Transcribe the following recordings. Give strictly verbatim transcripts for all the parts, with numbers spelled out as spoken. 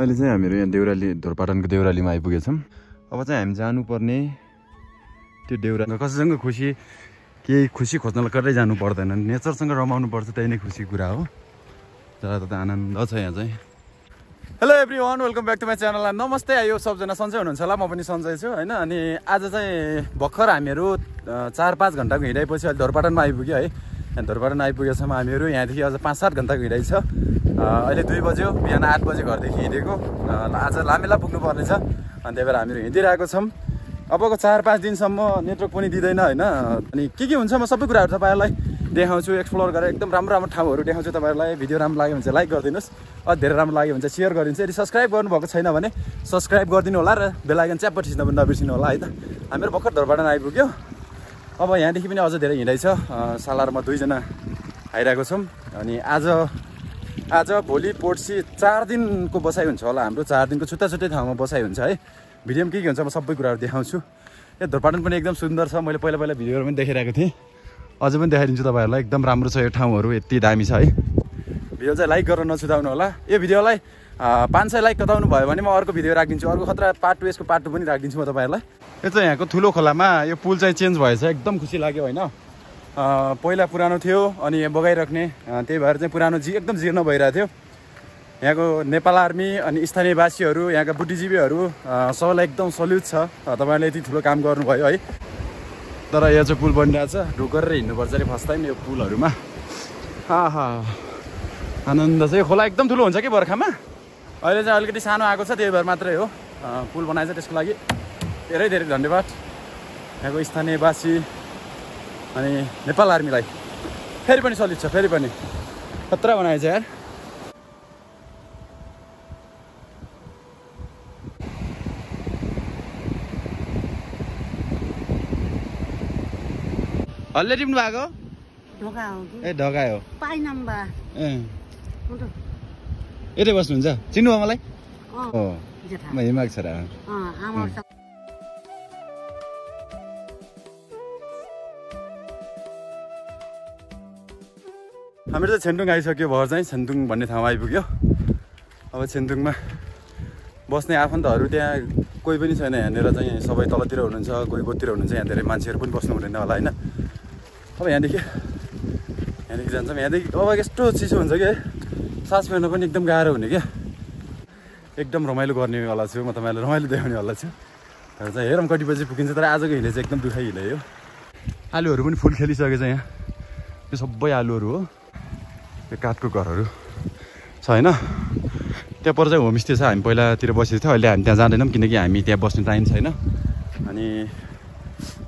अहिले चाहिँ हामीहरु यहाँ देउराली धोरपाटनको देउरालीमा आइपुगेछौं। अब चाहिँ हामी जानु पर्ने त्यो देउराली कसैसँग खुशी केही खुशी खोज्नलाई कतै जानु पर्दैन, नेचरसँग रमाउनु पर्छ, त्यही नै खुशी कुरा हो। तर त आनन्द छ यहाँ चाहिँ। Hello everyone, welcome back to my channel. नमस्ते, आयो सबजना सन्चै हुनुहुन्छ होला, म पनि सन्चै छु हैन। अनि आज चाहिँ भर्खर हामीहरु चार पाँच घण्टाको हिँडाइपछि अहिले धोरपाटनमा आइपुग्यो है। अनि धोरपाटन आइपुगेसम्म हामीहरु यहाँदेखि अझ पाँच सात घण्टाको हिँडाइ छ। अहिले दुई बज्यो, बिहान आठ बजे घरदेखि हिँडेको। आज लामेला पुग्नुपर्ने छ, अनि त्यही भएर हामीहरु हिँडिरहेको छौँ। अबको चार पाँच दिनसम्म नेटवर्क पनि दिँदैन हैन। अनि के के हुन्छ म सबै कुराहरु तपाईहरुलाई देखाउँछु, एक्सप्लोर गरेर एकदम राम्रो राम्रो ठाउँहरु देखाउँछु तपाईहरुलाई। भिडियो राम्रो लाग्यो भने लाइक गरिदिनुस्, अझ धेरै राम्रो लाग्यो भने शेयर गरिदिनुस्। यदि सब्स्क्राइब गर्नुभएको छैन भने सब्स्क्राइब गरिदिनु होला र बेल आइकन च्याप थिच्न पनि नबिर्सिनु होला है त। हामीहरु भर्खर धोरपाटन आइपुग्यो। अब यहाँदेखि पनि अझ धेरै हिँडाइ छ। सालारमा दुईजना आइरहेको छौँ। अनि आज आज भोलि पर्सि चार दिनको बसाइ हुन्छ होला हाम्रो। चार दिनको छुट्टा छुट्टै ठाउँमा बसाइ हुन्छ है। भिडियोमा के के हुन्छ म सबै कुराहरु देखाउँछु। यो धोरपाटन पनि एकदम सुन्दर छ, मैले पहिला पहिला भिडियोहरु पनि देखिरहेको थिएँ, अझै पनि देखाइदिन्छु तपाईहरुलाई। एकदम राम्रो छ यो ठाउँहरु, यति दामी छ है। भिडियो चाहिँ लाइक गर्न नछुटाउनु होला। यो भिडियोलाई पाँच सय लाइक कताउनु भयो भने म अर्को भिडियो राखिदिन्छु, अर्को खतरा पार्ट टु, यसको पार्ट टु पनि राखिदिन्छु म तपाईहरुलाई। यो चाहिँ यहाँको ठुलो खोलामा यो पुल चाहिँ चेन्ज भएछ, एकदम खुसी लाग्यो हैन। पहिला पुरानो थियो अनि यहाँ बगाइराख्ने, त्यही भएर चाहिँ पुरानो जी एकदम जीर्ण भइरहेको थियो। यहाँको नेपाल आर्मी अनि स्थानीयवासीहरू, यहाँका बुद्धिजीवीहरू सबैलाई एकदम सल्युट छ, तपाईँहरूले यति ठुलो काम गर्नुभयो है। तर यो चाहिँ पुल बनिरहेछ, ढुक गरेर हिँड्नुपर्छ अरे फर्स्ट टाइम यो पुलहरूमा। हा हा, आनन्द चाहिँ। खोला एकदम ठुलो हुन्छ कि बर्खामा, अहिले चाहिँ अलिकति सानो आएको छ, त्यही भएर मात्रै हो। पुल बनाएछ, त्यसको लागि धेरै धेरै धन्यवाद यहाँको स्थानीयवासी अनि नेपाल आर्मीलाई। फेरि पनि सल्युट छ, फेरि पनि खतरा बनाएछ यार। हल्ले टिप्नु भएको ढोका हो ए ढोका हो पाइ नम्बर ए यतै बस्नुहुन्छ, चिन्नु भयो मलाई? हो, म हिमाग छोरा हो। हामीहरू चाहिँ छेन्तुङ आइसक्यो, भर चाहिँ छेन्तुङ भन्ने ठाउँमा आइपुग्यो। अब छेन्तुङमा बस्ने आफन्तहरू त्यहाँ कोही पनि छैन, यहाँनिर चाहिँ सबै तलतिर हुनुहुन्छ, कोही गोतिर हुनुहुन्छ। यहाँ धेरै मान्छेहरू पनि बस्नु हुँदैन होला होइन। अब यहाँदेखि यहाँदेखि जान्छौँ। यहाँदेखि अब यस्तो चिसो हुन्छ कि सास फेर्न पनि एकदम गाह्रो हुने क्या। एकदम रमाइलो गर्नेवाला छु म, तपाईँलाई रमाइलो देखाउनेवाला छु। तर चाहिँ हेरौँ कति बजी पुगिन्छ। तर आजको हिँडे चाहिँ एकदम दुखाइ हिँडे हो। आलुहरू पनि फुल खेलिसकेछ यहाँ, यो सबै आलुहरू हो। यो काठको घरहरू छ होइन। त्यहाँ पर चाहिँ होमस्टे छ, हामी पहिलातिर बसेको थियो, अहिले हामी त्यहाँ जाँदैनौँ किनकि हामी त्यहाँ बस्ने टाइम छैन। अनि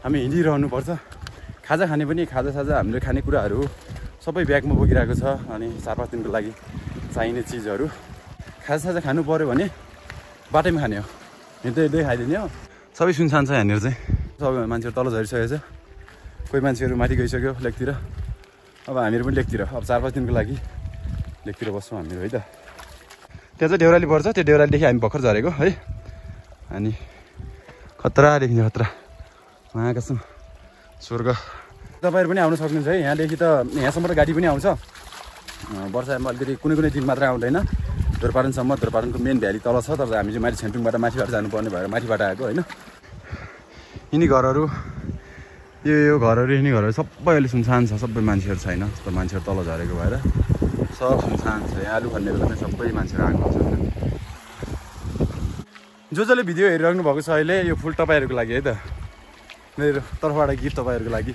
हामी हिँडिरहनुपर्छ। खाजा खाने पनि खाजा साजा हामीले खानेकुराहरू सबै ब्यागमा बोकिरहेको छ। अनि चार पाँच दिनको लागि चाहिने चिजहरू खाजा साजा खानु पऱ्यो भने बाटैमा खाने हो, हिँड्दै हिँड्दै खाइदिने हो। सबै सुनसान छ यहाँनिर चाहिँ, सबै मान्छेहरू तल झरिसकेको छ, कोही मान्छेहरू माथि गइसक्यो लेकतिर। अब हामीहरू पनि लेकतिर, अब चार पाँच दिनको लागि लेकतिर बस्छौँ हामीहरू है त। त्यहाँ चाहिँ देउराली पर्छ, त्यो देउरालीदेखि हामी भर्खर झरेको है। अनि खतरा देखिन्छ, खतरा महाकासम स्वर्ग। तपाईँहरू पनि आउन सक्नुहुन्छ है। यहाँदेखि त यहाँसम्म त गाडी पनि आउँछ, वर्षामा अलिकति कुनै कुनै दिन मात्र आउँदैन धोरपाटनसम्म। धोरपाटनको मेन भ्याली तल छ, तर हामी चाहिँ माथि छेन्तुङबाट माथिबाट जानुपर्ने भएर माथिबाट आएको होइन। यिनी घरहरू, यो यो घरहरू, यिनी घरहरू सबै अहिले सुनसान छ, सबै मान्छेहरू छैन। जस्तो मान्छेहरू तल झरेको भएर सब सुनसान छ। यहाँ आलु खन्ने बेला सबै मान्छेहरू आएको छ। जो जसले भिडियो हेरिराख्नु भएको छ अहिले, यो फुल तपाईँहरूको लागि है त, मेरो तर्फबाट गिफ्ट तपाईँहरूको लागि।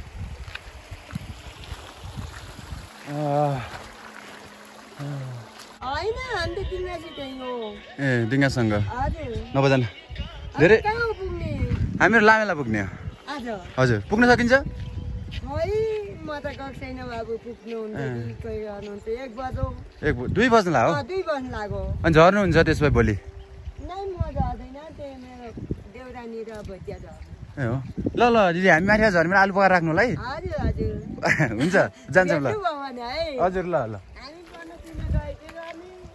ए डिङ्गासँग नबजान धेरै हामीहरू लामेला पुग्ने हो। हजुर पुग्न सकिन्छ। दुई बज्नु लाग्यो अनि झर्नुहुन्छ त्यसपछि भोलि। ए हो ल ल दिदी, हामी माथि झर्ने आलु पकाएर राख्नु होला है। हुन्छ जान्छौँ ल। हजुर ल ल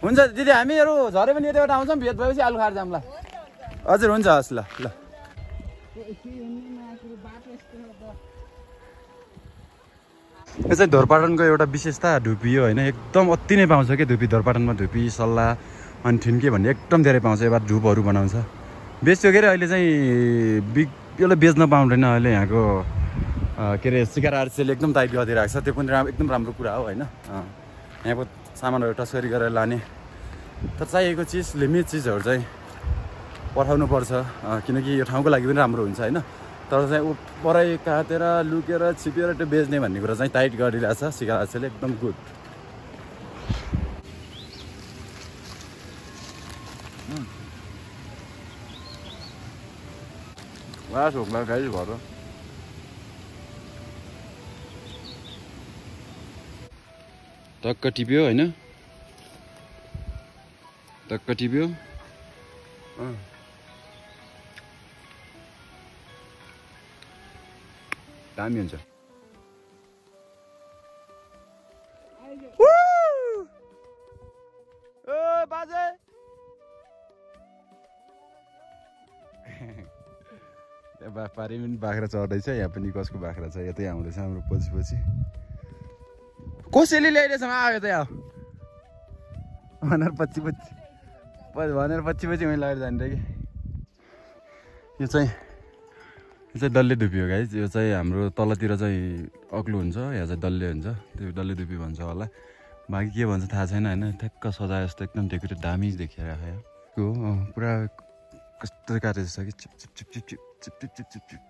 हुन्छ दिदी, हामीहरू झरे पनि यताबाट आउँछौँ, भेट भएपछि आलु खाएर जाऊँ ल। हजुर हुन्छ, हस् ल ल। यो चाहिँ धोरपाटनको एउटा विशेषता धुपी हो होइन, एकदम अति नै पाउँछ कि धुपी। धोरपाटनमा धुपी, सल्ला, अनि ठिन्के भन्ने एकदम धेरै पाउँछ एबार झुपहरु बनाउँछ बेच्यो के रे अहिले चाहिँ यसले बेच्न पाउँदैन अहिले यहाँको के रे सिकारहरुले एकदम दाइ गदि राख्छ त्यो पनि एकदम राम्रो कुरा हो हैन यहाँको सामानहरु टस्करी गरेर लाने त चाहिएको चीज लिमिट चीजहरु चाहिँ पठाउनु पर्छ किनकि यो ठाउँको लागि पनि राम्रो हुन्छ हैन तर चाहिँ उ पराई काटेर लुकेर छिपेर त्यो बेच्ने भन्ने कुरा चाहिँ टाइट गरिरहेछ सिकारहरुले एकदम गुड वाह सोक्ला गाइस घर टक्क टिप्यो हैन टक्क टिप्यो अ दामी हुन्छ ओ बाजे व्यापारी पनि बाख्रा चढ्दैछ यहाँ पनि कसको बाख्रा छ यतै आउँदैछ हाम्रो पछि पछि कसैले ल्याइरहेछ आयो त यहाँ भनेर पछि पछि भनेर पछि पछि मैले लगेर जाने कि यो चाहिँ यो चाहिँ डल्ले धुपी हो गाइस यो चाहिँ हाम्रो तलतिर चाहिँ अग्लो हुन्छ यहाँ चाहिँ डल्ले हुन्छ त्यो डल्ले धुपी भन्छ होला बाँकी के भन्छ थाहा छैन हैन ठ्याक्क सजाए जस्तो एकदम डेकोरेट दामी देखिरहेको हो पुरा कस्तो काटेछ कि चिप चिप चिप चिप चिप चिप चिप चिप चिप चिप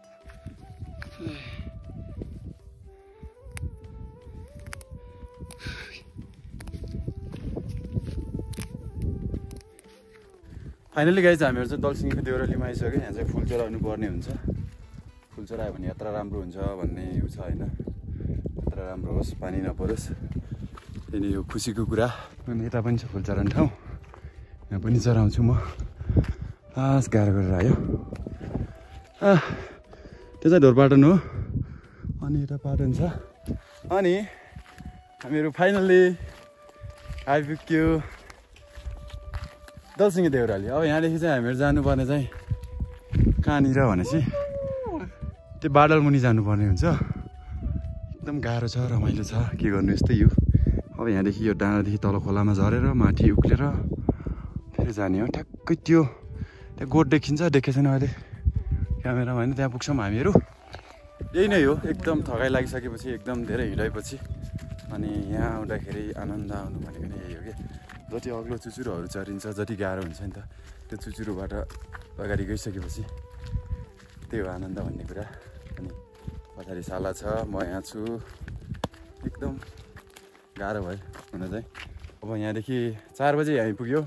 फाइनली गाइस हामीहरु चाहिँ दलसिङको देउरा लिमाइसक्यो यहाँ चाहिँ फुल चढाउनु पर्ने हुन्छ फुल चढायो भने यात्रा राम्रो हुन्छ भन्ने यो छ हैन यात्रा राम्रो होस् पानी नपरोस् अनि यो खुसीको कुरा अनि यता पनि छ फुल चढाउने ठाउँ यहाँ पनि चढाउँछु म आस गाह्रो गरेर आयो आ त्यो चाहिँ ढोरपाटन हो अनि यता पाटन छ अनि हामीहरू फाइनल्ली आइपुग्यो दलसिङे देउराली अब यहाँदेखि चाहिँ हामीहरू जानुपर्ने चाहिँ कहाँनिर भनेपछि त्यो बाडलमुनि जानुपर्ने हुन्छ एकदम गाह्रो छ रमाइलो छ के गर्नु यस्तै यो अब यहाँदेखि यो डाँडादेखि तल खोलामा झरेर माथि उक्लेर फेरि जाने हो ठ्याक्कै त्यो त्यहाँ गोठ देखिन्छ देखेको छैन अहिले क्यामेरामा होइन त्यहाँ पुग्छौँ हामीहरू यही नै हो एकदम थकाइ लागिसकेपछि एकदम धेरै हिँडाएपछि अनि यहाँ आउँदाखेरि आनन्द आउनु भनेको नै यही हो कि जति अग्लो चुचुरोहरू चरिन्छ जति गाह्रो हुन्छ नि त त्यो चुचुरोबाट अगाडि गइसकेपछि त्यही हो आनन्द भन्ने कुरा अनि पछाडि साला छ म यहाँ छु एकदम गाह्रो भयो हुन चाहिँ अब यहाँदेखि चार बजी हामी पुग्यो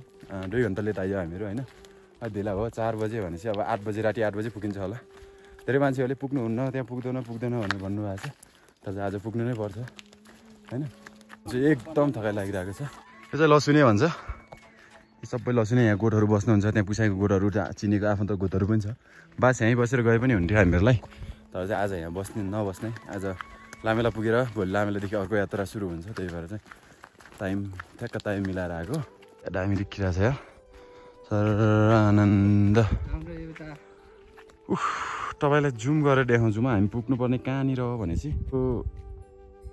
दुई घन्टा लेट आयो हामीहरू होइन ढिला हो चार बजे भनेपछि अब आठ बजे राति आठ बजे पुगिन्छ होला धेरै मान्छेहरूले पुग्नुहुन्न त्यहाँ पुग्दैन पुग्दैन भनेर भन्नुभएको छ तर आज पुग्नु नै पर्छ हैन एकदम थकाइ लागिरहेको छ यो चाहिँ लसुने भन्छ यो सबै लसुने यहाँ गोठहरू बस्नुहुन्छ त्यहाँ पुसाइको गोठहरू चिनेको आफ्नो त गोठहरू पनि छ बास यहीँ बसेर गए पनि हुन्थ्यो हामीहरूलाई तर चाहिँ आज यहाँ बस्ने नबस्ने आज लामेला पुगेर भोलि लामेलादेखि अर्को यात्रा सुरु हुन्छ त्यही भएर चाहिँ टाइम ठ्याक्क टाइम मिलाएर आएको दामी देखिरहेको छ यहाँ सर आनन्द उफ तपाईलाई जुम गरेर देखाउँछु म हामी पुग्नुपर्ने कहाँनिर हो भनेपछि हो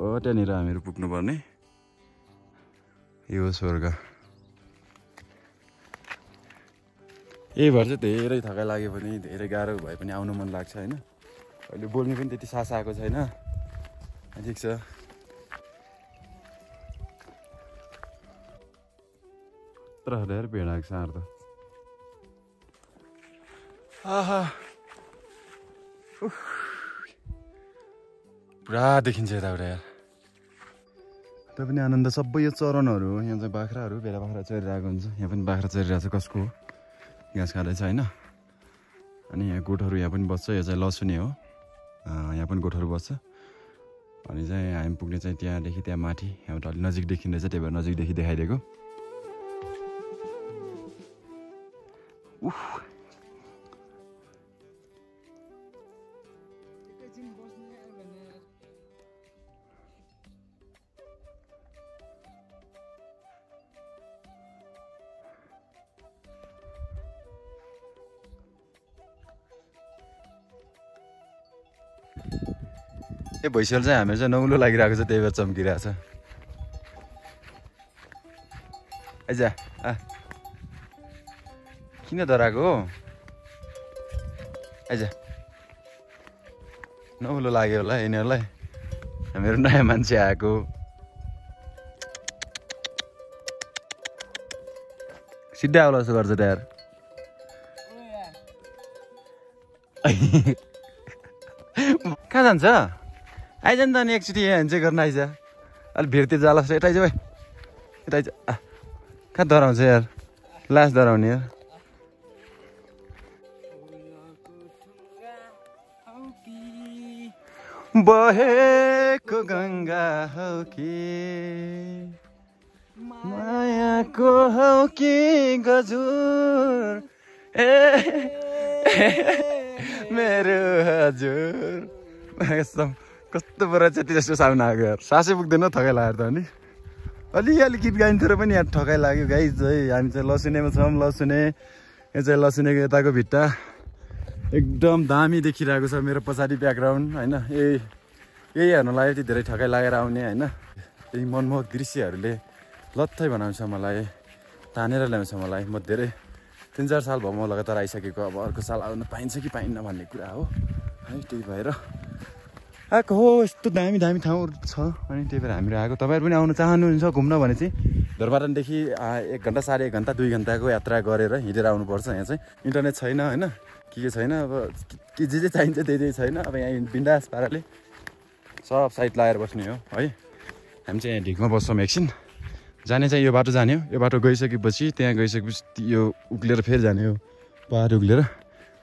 त्यहाँनिर हामीहरू पुग्नुपर्ने यो स्वर्ग यही भएर चाहिँ धेरै थकाइ लाग्यो पनि धेरै गाह्रो भए पनि आउनु मन लाग्छ होइन अहिले बोल्ने पनि त्यति सास आएको छैन ठिक छ तर धेरै भेड आएको छ अर्ध आहा पुरा देखिन्छ यताबाट यार त्यो पनि आनन्द सबै यो चरणहरू हो यहाँ चाहिँ बाख्राहरू भेडा बाख्रा चरिरहेको हुन्छ यहाँ पनि बाख्रा चरिरहेको छ कसको घाँस खाँदैछ होइन अनि यहाँ गोठहरू यहाँ पनि बस्छ यो चाहिँ लसुने हो यहाँ पनि गोठहरू बस्छ अनि चाहिँ हामी पुग्ने चाहिँ त्यहाँदेखि त्यहाँ माथि यहाँबाट अलि नजिक देखिँदैछ त्यही भएर नजिकदेखि देखाइदिएको उफ ए भैँसीले चाहिँ हामीलाई चाहिँ नौलो लागिरहेको छ त्यही भएर चम्किरहेको छ आइजा आ किन डराको आइज नौलो लाग्यो होला यिनीहरुलाई हाम्रो नयाँ मान्छे आएको सिधा होला जस्तो गर्छ यार कहाँ जान्छ आइज नि त नि एकचोटी यहाँ हेन्जे गर्न आइज अलि भिरतिर जालास एटा आइज भाइ एटा आइज कहाँ डराउँछ यार लास डराउने यार बहेको गंगा हो कि मायाको हो कि गजुर ए मेरो हजुर एकदम कस्तो बराछ त्यसको सामना आयो सासै पुग्दैन थकाइ लाग्यो त अनि अलिअलि गीत गाइन्थ्यो पनि यहाँ थकाइ लाग्यो गाइज है हामी चाहिँ लसुनेमा छौँ लसुने यो चाहिँ लसुनेको यताको भित्ता एकदम दामी देखिरहेको छ मेरो पछाडी ब्याकग्राउन्ड हैन यही यही हेर्नलाई यति धेरै ठकै लागेर आउने हैन यही मनमोहक दृश्यहरुले लत्थै बनाउँछ मलाई तानेर ल्याउँछ मलाई म धेरै तीन चार साल भयो म लगातार आइसकेको अब अर्को साल आउन पाइन्छ कि पाइन्न भन्ने कुरा हो है त्यही भएर आको हो यस्तो दामी दामी ठाउँहरु छ अनि त्यही भएर हामी आएको तपाईहरु पनि आउन चाहनुहुन्छ घुम्न भने चाहिँ धरबाटनदेखि एक घण्टा साढे एक घण्टा दुई घण्टाको यात्रा गरेर हिँडेर आउनुपर्छ यहाँ चाहिँ इन्टरनेट छैन हैन के छैन अब के जे जे चाहिन्छ त्यही छैन अब यहाँ बिन्दास पाराले सब साइड लगाएर बस्ने हो है हामी चाहिँ यहाँ ढिकमा बस्छौँ एकछिन जाने चाहिँ यो बाटो जाने हो यो बाटो गइसकेपछि त्यहाँ गइसकेपछि यो उक्लेर फेरि जाने हो पहाड उक्लेर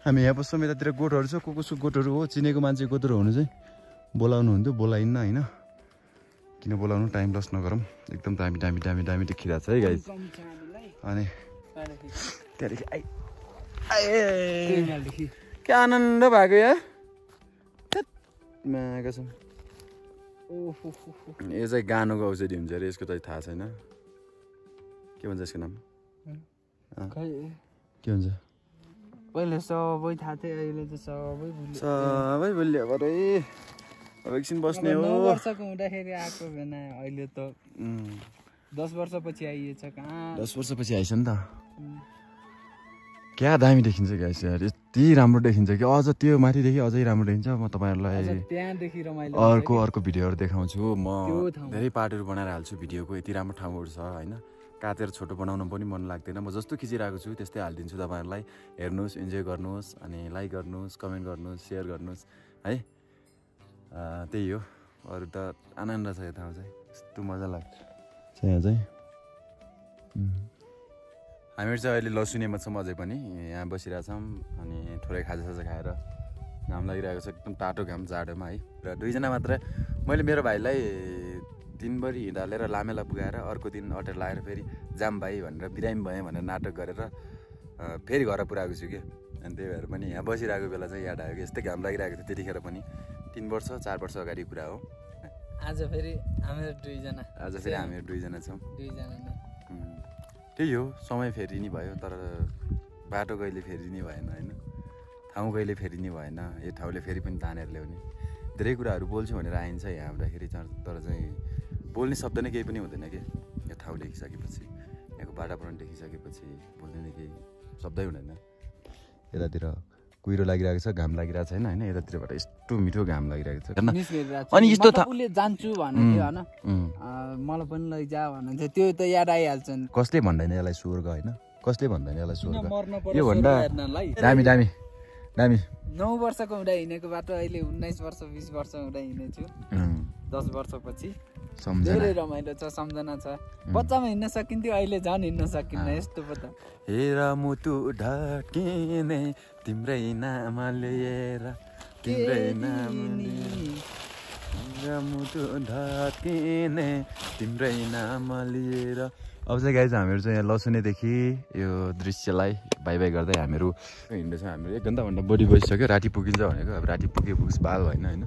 हामी यहाँ बस्छौँ यतातिर गोठहरू छ को कसको गोठहरू हो चिनेको मान्छे गोठहरू हुनु चाहिँ बोलाउनु हुन्थ्यो बोलाइन्न होइन किन बोलाउनु टाइम लस नगरौँ एकदम दामी दामी दामी दामी देखिरहेको छ है गाइज अनि त्यहाँदेखि आइ ए क्या आनन्द भएको यार यो चाहिँ गानुको औषधि हुन्छ अरे यसको चाहिँ थाहा छैन के भन्छ यसको नाम के भन्छ पहिले सबै थाहा थियो अहिले त सबै भुल्यो सबै भुल्यो भरे अब एकछिन बस्ने हो नौ वर्षको हुँदाखेरि आएको बेना अहिले त दस वर्षपछि आइएछ कहाँ दस वर्षपछि आइछ नि त क्या दामी देखिन्छ गाइस यार यति राम्रो देखिन्छ कि अझ त्यो माथिदेखि अझै राम्रो देखिन्छ म तपाईहरुलाई अर्को अर्को भिडियोहरु देखाउँछु म धेरै पार्टहरु बनाएर हाल्छु भिडियोको यति राम्रो ठाउँहरु छ हैन काटेर छोटो बनाउन पनि मन लाग्दैन म जस्तो खिचिरहेको छु त्यस्तै हाल्दिन्छु तपाईहरुलाई हेर्नुस् एन्जॉय गर्नुस् अनि लाइक गर्नुस् कमेन्ट गर्नुस् शेयर गर्नुस् है त्यही हो अरु त आनन्द छ यो ठाउँ चाहिँ यस्तो मजा लाग्छ यहाँ चाहिँ हामीहरू चाहिँ अहिले लसुनेमा छौँ अझै पनि यहाँ बसिरहेछौँ अनि थोरै खाजासाजा खाएर घाम लागिरहेको छ एकदम तातो घाम जाडोमा है र दुईजना मात्र मैले मेरो भाइलाई दिनभरि हिँडालेर लामेला पुगाएर अर्को दिन अटेर लगाएर फेरि जाम भाइ भनेर बिरामी भएँ भनेर नाटक गरेर फेरि घर पुऱ्याएको छु कि अनि त्यही भएर पनि यहाँ बसिरहेको बेला चाहिँ याद आयो कि यस्तै घाम लागिरहेको थियो त्यतिखेर पनि तिन वर्ष चार वर्ष अगाडि कुरा हो आज फेरि हामीहरू दुईजना आज फेरि हामीहरू दुईजना छौँ त्यही हो समय फेरिने भयो तर बाटो कहिले फेरिने भएन हैन ठाउँ कहिले फेरिने भएन यो ठाउँले फेरि पनि तानेर ल्याउने धेरै कुराहरू बोल्छु भनेर आइन्छ यहाँ आउँदाखेरि तर चाहिँ बोल्ने शब्द नै केही पनि हुँदैन के यो ठाउँ देखिसकेपछि यहाँको वातावरण देखिसकेपछि बोल्ने नै केही शब्दै हुँदैन यतातिर कुहिरो लागिरहेको छ घाम लागिरहेको छैन होइन यतातिरबाट यस्तो मिठो घाम लागिरहेको छ अनि यस्तो उसले जान्छु भन्नु थियो हैन मलाई पनि लैजा भन्नु थियो त्यो त याद आइहाल्छ नि कसले भन्दैन यसलाई स्वर्ग हैन कसले भन्दैन यसलाई स्वर्ग यो भन्दा दामी दामी दामी नौ वर्षको हुँदा हिँडेको बाटो अहिले उन्नाइस वर्ष बीस वर्ष हुँदा हिँडेछु दस वर्षपछि सम्झना धेरै रमाइलो छ सम्झना छ बच्चामा हिँड्न सकिन्थ्यो अहिले झन् हिँड्न सकिन्न यस्तो पो त हेर मुटु ढाकिने तिम्रै नाम लिएर तिम्रै नाम लिएर मुटु ढाकिने तिम्रै नाम लिएर अब चाहिँ गाइज हामीहरू चाहिँ यहाँ लसुनेदेखि यो दृश्यलाई बाई बाई गर्दै हामीहरू हिँड्दैछौँ हामीहरू एक घन्टाभन्दा बढी बसिसक्यो राति पुगिन्छ भनेको अब राति पुगे पुग्छ बाल होइन होइन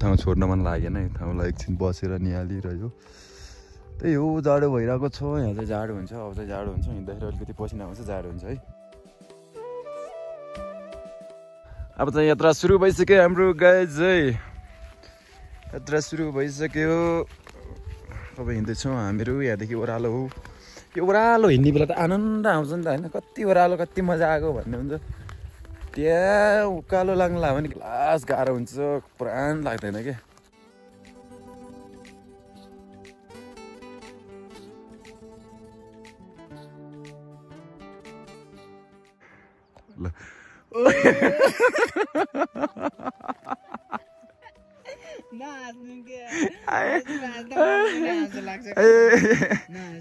ठाउँ छोड्न मन लागेन यो ठाउँलाई एकछिन बसेर निहालिरह्यो त्यही हो जाडो भइरहेको छ यहाँ चाहिँ जाडो हुन्छ अब चाहिँ जाडो हुन्छ हिँड्दाखेरि अलिकति पसिना आउँछ जाडो हुन्छ है अब चाहिँ यात्रा सुरु भइसक्यो हाम्रो गाइज है यात्रा सुरु भइसक्यो अब हिँड्दैछौँ हामीहरू यहाँदेखि ओह्रालो ओरालो हिन्दी बेला त आनन्द आउँछ नि त हैन कति ओरालो कति मजा आको भन्ने हुन्छ त्यहाँ उकालो लाग्ला भने क्लास गाह्रो हुन्छ प्राण लाग्दैन के ल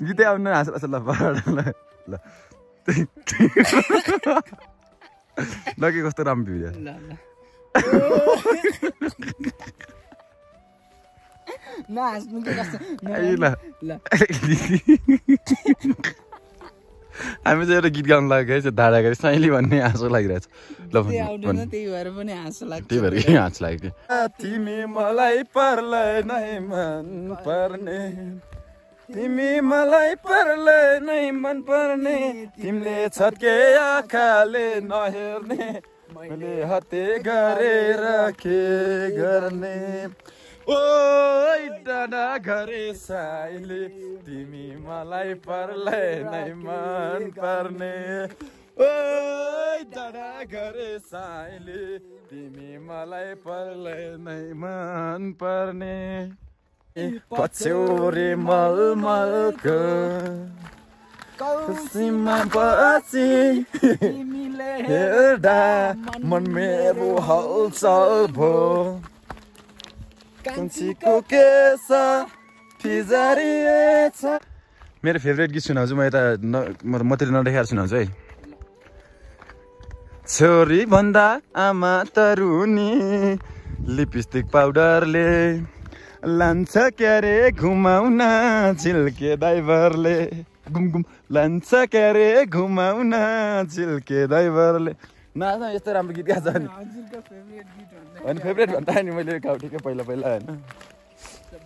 गीतै आउन हाँस्ला हाँस्ला ल ल के कस्तो राम्रो भ्यू यार नहाँस्नु के कस्तो ल ल हामी चाहिँ एउटा गीत गाउन लाग्यो है धारा गरे साइली भन्ने हाँसो लागिरहेछ ल भन्नु त्यही भएर पनि हाँसो लाग्छ त्यही भएर के हाँस लाग्यो तिमी मलाई पर्ले नै मन पर्ने तिमी मलाई पर्ले नै मन पर्ने तिमीले छटके आँखाले नहेर्ने मैले हते गरेर के गर्ने ओय डाँडा घरे साइली तिमी मलाई पर्ले नै मन पर्ने ओय डाँडा घरे साइली तिमी मलाई पर्ले नै मन पर्ने पछ्यौरी मलमलको कौसीमा बसी तिमीले हेर्दा मन मेरो हलचल भो मेरो फेभरेट गीत सुनाउँछु म यता मतिर नदेखाएर सुनाउँछु है छोरी भन्दा आमा तरुनी लिपस्टिक पाउडरले लान्छ क्यारे घुमाउन झिल्के ड्राइभरले घुम घुम लान्छ क्यारे घुमाउन झिल्के ड्राइभरले नाच्न यस्तो राम्रो गीत गाछ नि अनि फेभरेट भन्दा नि मैले गाउँठीकै पहिला पहिला हैन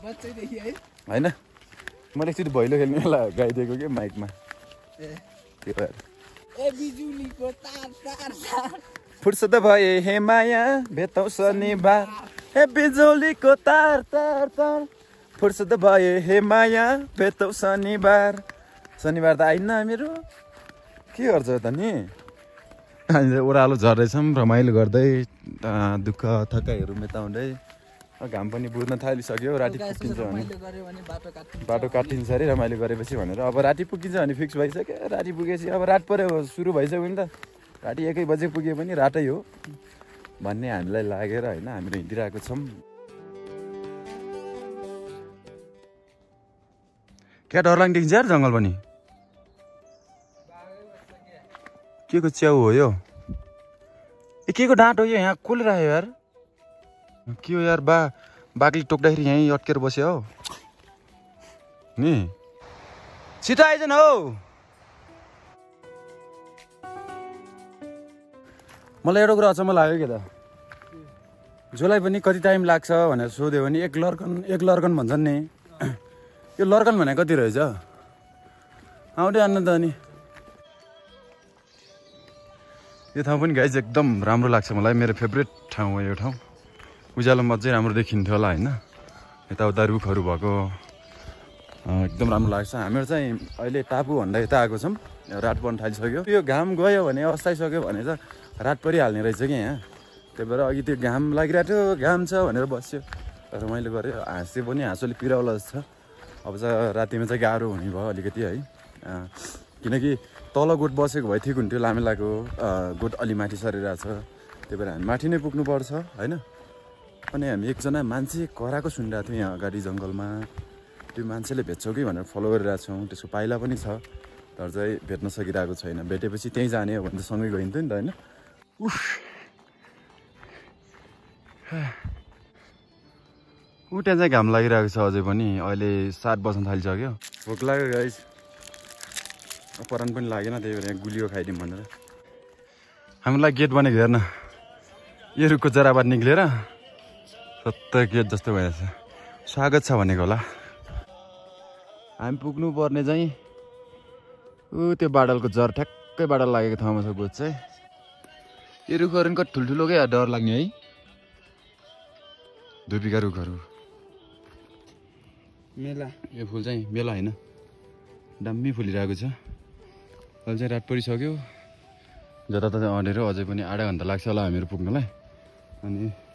बच्चैदेखि है हैन मैले एकचोटि भैलो खेल्ने बेला गाइदिएको के माइकमा ए बिजुलीको तार तार तार फुर्सद भए हे माया भेटौं शनिबार ए बिजुलीको तार तार तार फुर्सद भए हे माया भेटौं शनिबार शनिबार त आइन मेरो के गर्छ त नि हामी ओह्रालो झर्दैछौँ रमाइलो गर्दै दुःख थकाइहरू मेटाउँदै घाम पनि बुझ्न थालिसक्यो राति पुगिन्छ भने बाटो काटिन्छ अरे रमाइलो गरेपछि भनेर अब राति पुगिन्छ भने फिक्स भइसक्यो राति पुगेपछि अब रात पऱ्यो सुरु भइसक्यो नि त राति एकै बजे पुगे पनि रातै हो भन्ने हामीलाई लागेर होइन हामीले हिँडिरहेको छौँ क्या डरलाग्दो देखिन्छ यार जङ्गल पनि के को च्याउ हो यो ए के को डाँट हो यो यहाँ कसले राख्यो यार के हो यार बा बाघले टोक्दाखेरि यहीँ अट्केर बस्यो हो नि छिटो आइजन हौ मलाई एउटा कुरा अचम्म लाग्यो के त जसलाई पनि कति टाइम लाग्छ भनेर सोध्यो भने एक लर्कन एक लर्कन भन्छन् नि यो लर्कन भने कति रहेछ आउँदै आन्न त अनि यो ठाउँ पनि गाइज एकदम राम्रो लाग्छ मलाई मेरो फेभरेट ठाउँ हो यो ठाउँ उज्यालोमा अझै राम्रो देखिन्थ्यो होला होइन यताउता रुखहरू भएको एकदम राम्रो लाग्छ हामीहरू चाहिँ अहिले टापु भन्दा यता आएको छौँ रात पर्न थालिसक्यो यो घाम गयो भने अस्ताइसक्यो भने त रात परिहाल्ने रहेछ कि यहाँ त्यही भएर अघि त्यो घाम लागिरहेको थियो घाम छ भनेर बस्यो रमाइलो गऱ्यो हाँसे पनि हाँसोले पिराउला जस्तो छ अब चाहिँ रातिमा चाहिँ गाह्रो हुने भयो अलिकति है किनकि तल गोठ बसेको भए ठिक हुन्थ्यो लामेलाको गोठ अलि माथि सरेर छ त्यही भएर हामी माथि नै पुग्नुपर्छ होइन अनि हामी एकजना मान्छे कराएको सुनिरहेको थियौँ यहाँ अगाडि जङ्गलमा त्यो मान्छेले भेट्छौँ कि भनेर फलो गरिरहेको छौँ त्यसको पाइला पनि छ तर चाहिँ भेट्न सकिरहेको छैन भेटेपछि त्यहीँ जाने हो भने त सँगै गइन्थ्यो नि त होइन उफ ऊ त्यहाँ चाहिँ घाम लागिरहेको छ अझै पनि अहिले सात बज्न थालिसक्यो भोक लाग्यो गाइस परान पनि लागेन त्यही भएर यहाँ गुलियो खाइदिउँ भनेर हामीलाई गेट बनेको हेर्न यो रुखको जराबाट निक्लेर सत्तै गेट जस्तो भइरहेछ स्वागत छ भनेको होला हामी पुग्नुपर्ने चाहिँ ऊ त्यो बाडलको जर ठ्याक्कै बाडल लागेको ठाउँमा छ गोठ चाहिँ यो रुखहरू कति ठुल्ठुलो क्या डर लाग्ने है धुपीका रुखहरू मेला यो फुल चाहिँ मेला होइन दामी फुलिरहेको छ। अहिले चाहिँ रात परिसक्यो, जता तता अँडेर अझै पनि आधा घन्टा लाग्छ होला हामीहरू पुग्नलाई। अनि